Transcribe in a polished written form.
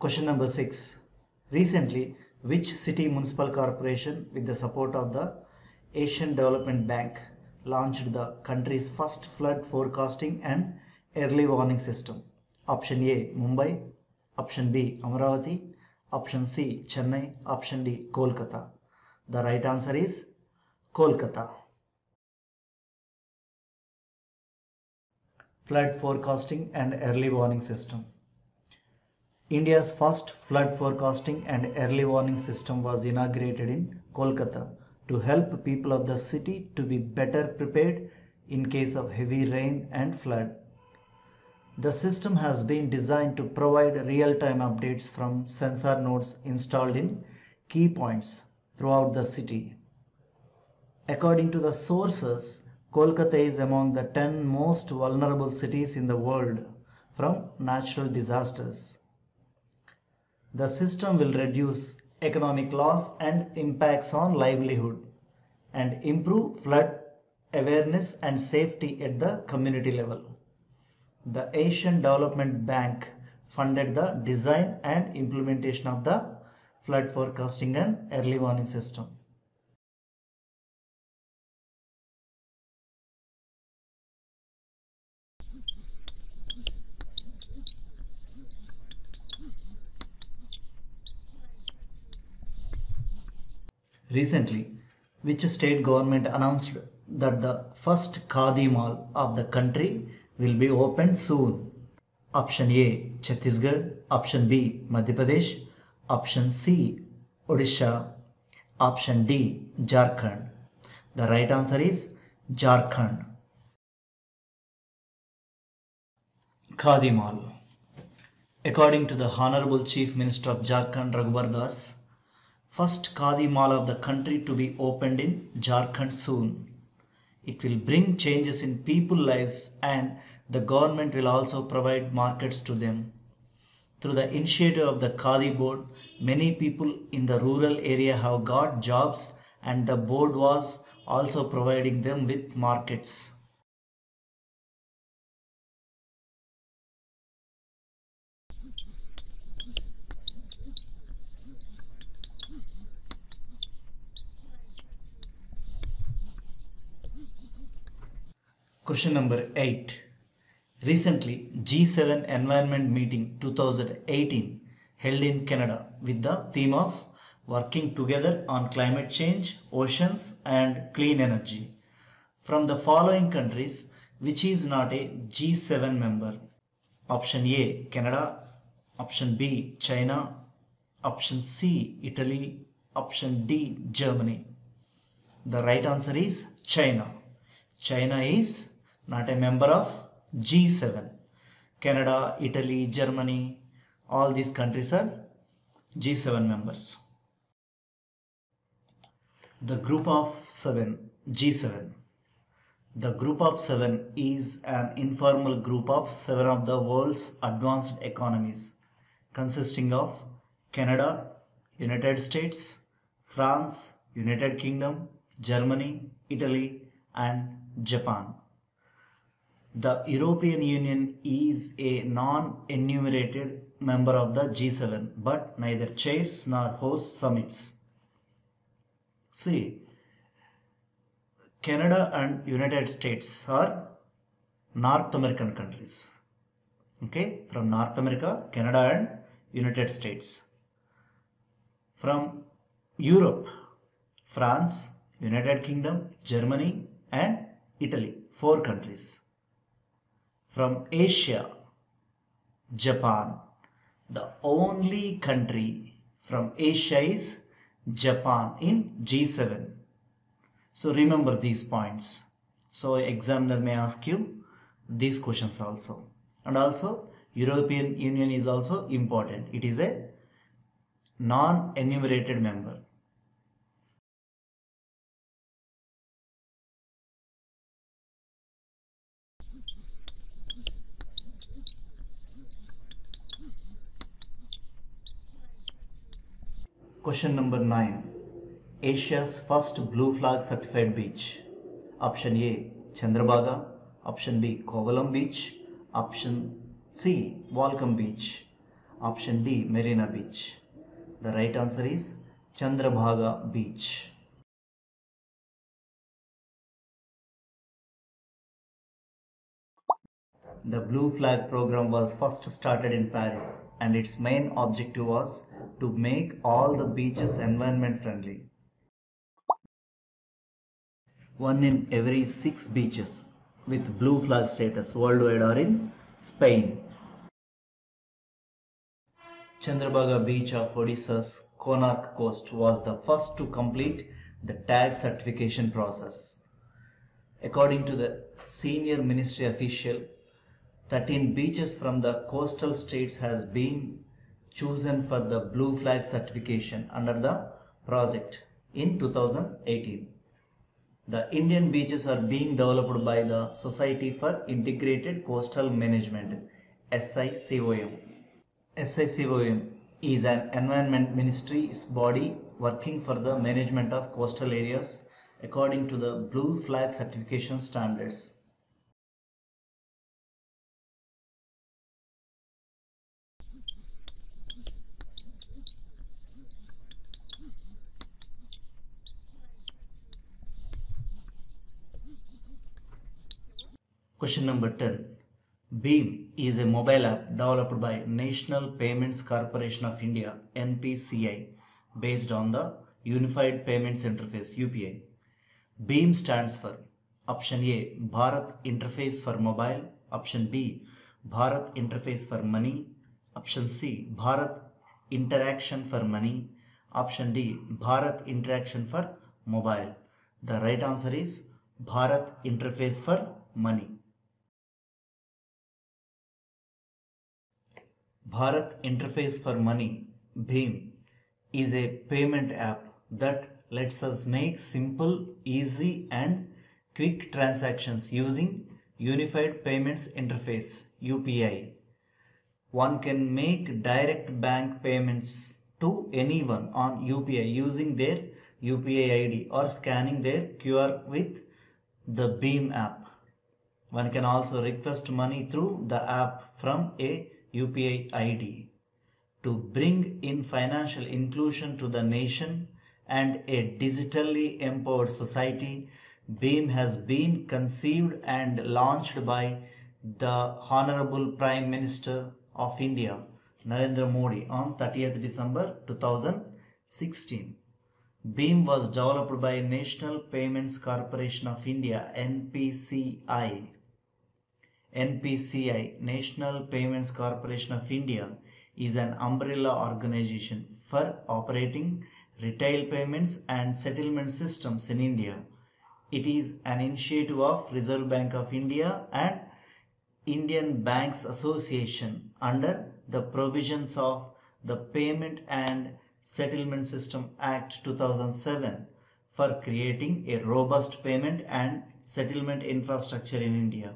Question number 6. Recently, which city municipal corporation with the support of the Asian Development Bank launched the country's first flood forecasting and early warning system? Option A, Mumbai. Option B, Amaravati. Option C, Chennai. Option D, Kolkata. The right answer is Kolkata. Flood forecasting and early warning system. India's first flood forecasting and early warning system was inaugurated in Kolkata to help people of the city to be better prepared in case of heavy rain and flood. The system has been designed to provide real-time updates from sensor nodes installed in key points throughout the city. According to the sources, Kolkata is among the 10 most vulnerable cities in the world from natural disasters. The system will reduce economic loss and impacts on livelihood and improve flood awareness and safety at the community level. The Asian Development Bank funded the design and implementation of the flood forecasting and early warning system. Recently, which state government announced that the first Khadi mall of the country will be opened soon? Option A, Chhattisgarh. Option B, Madhya Pradesh. Option C, Odisha. Option D, Jharkhand. The right answer is Jharkhand. Khadi mall. According to the Honorable Chief Minister of Jharkhand, Raghuvar Das, first Khadi mall of the country to be opened in Jharkhand soon. It will bring changes in people's lives and the government will also provide markets to them. Through the initiative of the Khadi board, many people in the rural area have got jobs and the board was also providing them with markets. Question number 8. Recently, G7 Environment Meeting 2018 held in Canada with the theme of working together on climate change, oceans and clean energy. From the following countries, which is not a G7 member? Option A, Canada. Option B, China. Option C, Italy. Option D, Germany. The right answer is China. China is not a member of G7. Canada, Italy, Germany, all these countries are G7 members. The Group of 7, G7. The Group of 7 is an informal group of 7 of the world's advanced economies, consisting of Canada, United States, France, United Kingdom, Germany, Italy and Japan. The European Union is a non-enumerated member of the G7 but neither chairs nor hosts summits. See, Canada and United States are North American countries. Okay, from North America, Canada and United States. From Europe, France, United Kingdom, Germany and Italy, 4 countries. From Asia, Japan. The only country from Asia is Japan in G7. So remember these points. So examiner may ask you these questions also. And also European Union is also important. It is a non-enumerated member. Question number 9. Asia's first blue flag certified beach. Option A, Chandrabhaga. Option B, Kovalam Beach. Option C, Walcom Beach. Option D, Marina Beach. The right answer is Chandrabhaga Beach. The Blue Flag program was first started in Paris and its main objective was to make all the beaches environment friendly. One in every 6 beaches with Blue Flag status worldwide are in Spain. Chandrabhaga Beach of Odisha's Konark coast was the first to complete the tag certification process. According to the senior ministry official, 13 beaches from the coastal states has been chosen for the Blue Flag certification under the project in 2018. The Indian beaches are being developed by the Society for Integrated Coastal Management, SICOM. SICOM is an environment ministry's body working for the management of coastal areas according to the Blue Flag certification standards. Question number 10. BHIM is a mobile app developed by National Payments Corporation of India (NPCI) based on the Unified Payments Interface (UPI). BHIM stands for option A, Bharat Interface for Mobile, option B, Bharat Interface for Money, option C, Bharat Interaction for Money, option D, Bharat Interaction for Mobile. The right answer is Bharat Interface for Money. Bharat Interface for Money (BHIM) is a payment app that lets us make simple, easy and quick transactions using Unified Payments Interface (UPI). One can make direct bank payments to anyone on UPI using their UPI ID or scanning their QR with the BHIM app. One can also request money through the app from a UPI ID. To bring in financial inclusion to the nation and a digitally empowered society, BHIM has been conceived and launched by the Honorable Prime Minister of India, Narendra Modi, on 30th December 2016. BHIM was developed by National Payments Corporation of India (NPCI). NPCI, National Payments Corporation of India, is an umbrella organization for operating retail payments and settlement systems in India. It is an initiative of Reserve Bank of India and Indian Banks Association under the provisions of the Payment and Settlement System Act 2007 for creating a robust payment and settlement infrastructure in India.